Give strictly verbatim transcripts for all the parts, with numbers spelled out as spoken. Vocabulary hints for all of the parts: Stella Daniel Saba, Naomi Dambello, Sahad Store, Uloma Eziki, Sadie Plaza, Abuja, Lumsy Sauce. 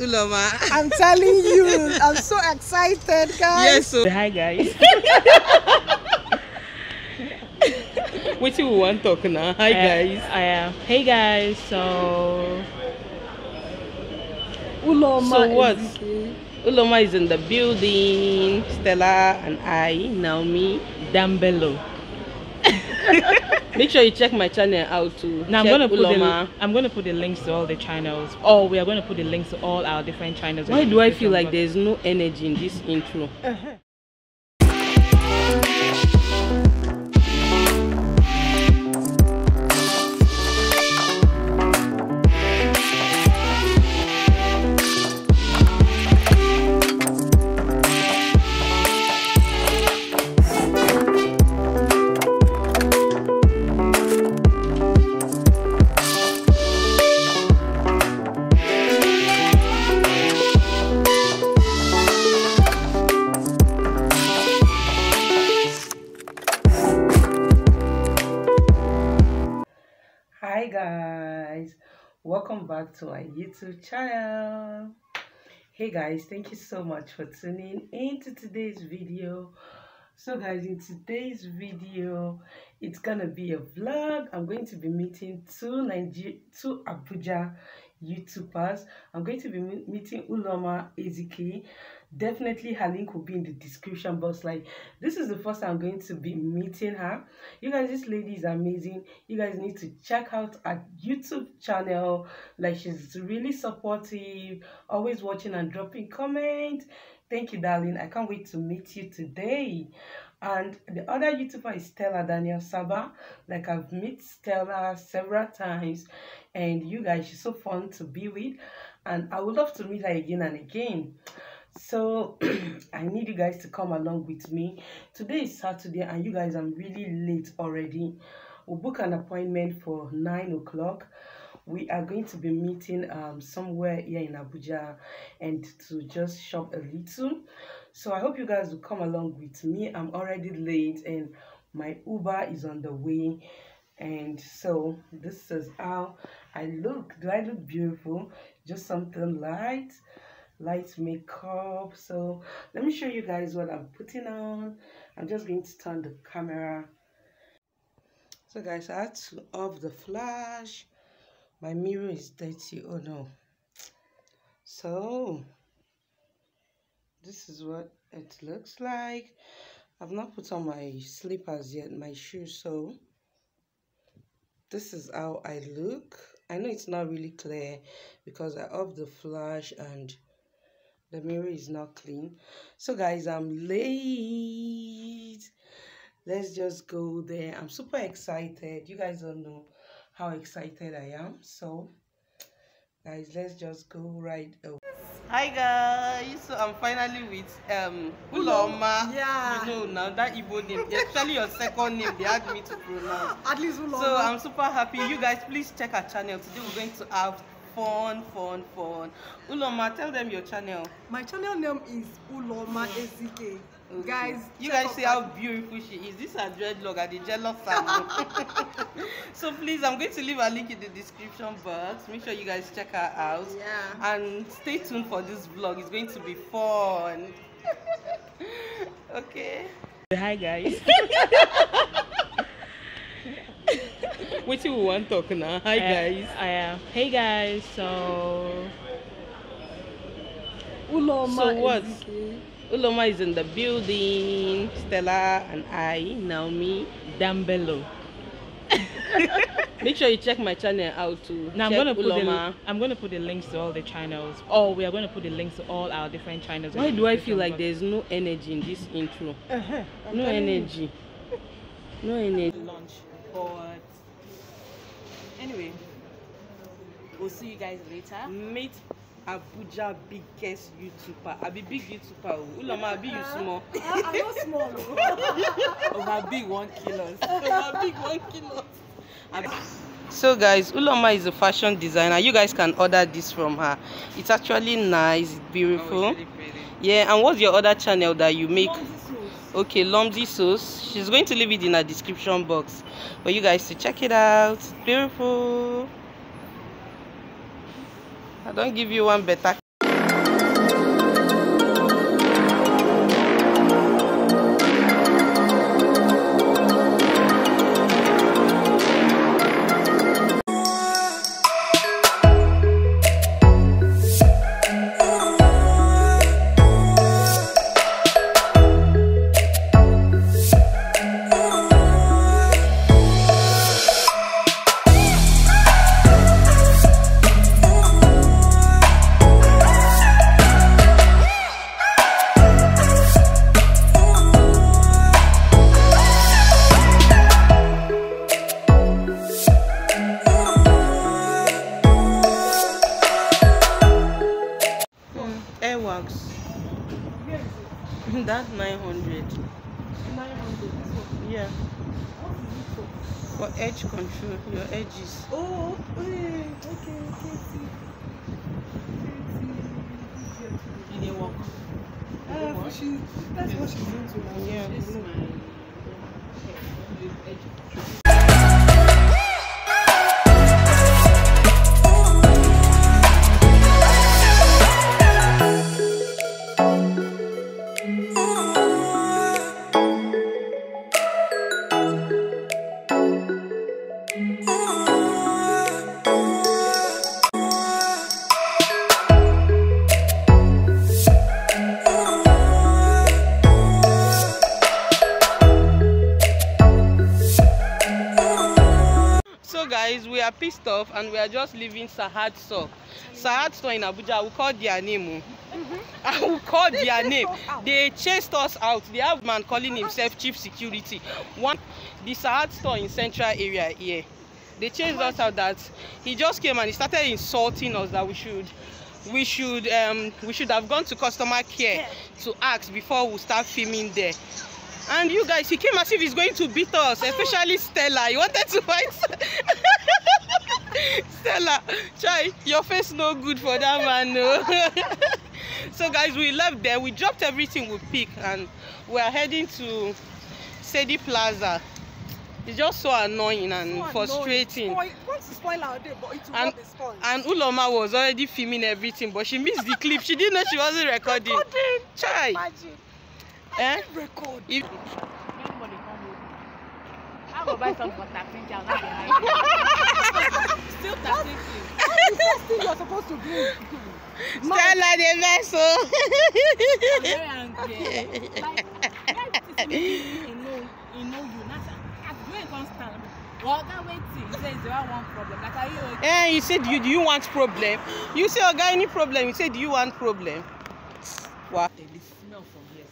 Uloma. I'm telling you, I'm so excited, guys. Yes, so hi, guys. What you want to talk now? Hi, I, guys. I am. Hey, guys. So, Uloma. So what? Eziki. Uloma is in the building. Stella and I, Naomi Dambello. Make sure you check my channel out too. Now check I'm gonna put Uloma. The, I'm gonna put the links to all the channels. Oh, we are gonna put the links to all our different channels. Why do I feel like there's no energy in this intro? Uh-huh. Welcome back to our YouTube channel. Hey guys, thank you so much for tuning into today's video. So guys, in today's video, it's gonna be a vlog. I'm going to be meeting two Niger two Abuja YouTubers. I'm going to be meeting Uloma Eziki. Definitely her link will be in the description box. Like, this is the first time I'm going to be meeting her. You guys, this lady is amazing. You guys need to check out her YouTube channel. Like, she's really supportive, always watching and dropping comments. Thank you, darling. I can't wait to meet you today. And the other YouTuber is Stella Daniel Saba. Like, I've met Stella several times, and you guys, she's so fun to be with, and I would love to meet her again and again. So I need you guys to come along with me. Today is Saturday, and you guys, I'm really late already. We'll book an appointment for nine o'clock. We are going to be meeting um somewhere here in Abuja and to just shop a little. So I hope you guys will come along with me. I'm already late and my Uber is on the way. And so this is how I look. Do I look beautiful? Just something light. Light makeup. So let me show you guys what I'm putting on. I'm just going to turn the camera. So guys, I had to off the flash. My mirror is dirty. Oh no. So this is what it looks like. I've not put on my slippers yet, my shoes. So this is how I look. I know it's not really clear because I off the flash and the mirror is not clean. So guys, I'm late. Let's just go there. I'm super excited. You guys don't know how excited I am. So guys, let's just go right away. Hi guys, so I'm finally with um Uloma. Yeah. You know now that Igbo name, especially your second name, they asked me to pronounce. At least Uloma. So I'm super happy. You guys, please check our channel. Today we're going to have fun, fun, fun. Uloma, tell them your channel. My channel name is Uloma Eziki. Okay. Guys, you guys see how beautiful she is. This is her dreadlock at the jealous salon. So please, I'm going to leave a link in the description box. Make sure you guys check her out. Yeah. And stay tuned for this vlog. It's going to be fun. Okay. Hi guys. What you want to talk now? Hi I guys. Am, I am. Hey guys. So. Uloma. So what? Eziki. Uloma is in the building. Stella and I, Naomi Dambello. Make sure you check my channel out too. Now check I'm gonna put Uloma. The, I'm gonna put the links to all the channels. Oh, we are gonna put the links to all our different channels. Why do I feel like there's no energy in this intro? Uh-huh. No energy. No energy. Lunch. But anyway, will see you guys later. Meet Abuja biggest YouTuber. I be big YouTuber. Uloma, I be you small. I'm not small. Over big one kilos. Over big one kilos. So guys, Uloma is a fashion designer. You guys can order this from her. It's actually nice, beautiful. Oh, it's really pretty. Yeah, and what's your other channel that you make? Okay, Lumsy Sauce. She's going to leave it in her description box for you guys to check it out. Beautiful. I don't give you one better. That's nine hundred. nine hundred, that's what? Yeah. What is it for? For edge control, your edges. Oh, okay, okay, Katie. You didn't work. Ah, but she, that's yes. What she's doing to her. Yeah. This is my edge control. We are pissed off and we are just leaving Sahad Store. Sahad Store in Abuja, we call their name. I will call their name. They chased us out. They have a man calling himself Chief Security. One, the Sahad Store in Central Area here. They chased us out. That he just came and he started insulting us that we should, we should, um, we should have gone to customer care to ask before we start filming there. And you guys, he came as if he's going to beat us, especially Stella. He wanted to fight. Stella, try. Your face no good for that man. No. So guys, we left there. We dropped everything we picked, and we are heading to Sadie Plaza. It's just so annoying and so frustrating. Annoying. Spoil, want to spoil our day, but it's not spoiled. And Uloma was already filming everything, but she missed the clip. She didn't know she wasn't recording. recording. Try. Imagine. Eh? Record. If I go buy some for tapping. Still tapping. That's the first thing you're supposed to do. Stella de Meso. I'm very angry. Like, let me know, you know you. I'm very constant. Oga waiting. He says there are one problem. Like, are you okay? Yeah, you said you do you want problem. You say Oga any problem. You say do you want problem. What? The smell from here.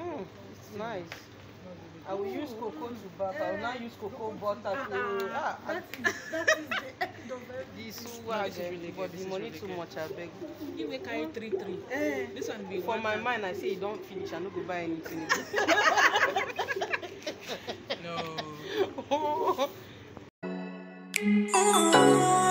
Mm, it's nice. I will use cocoa to bath. I will not use cocoa butter to. Ah, that is that is the end of it. This one, but the money too much. I beg. You will carry three three. This one be for my mind. I say you don't finish. I no go buy anything. No.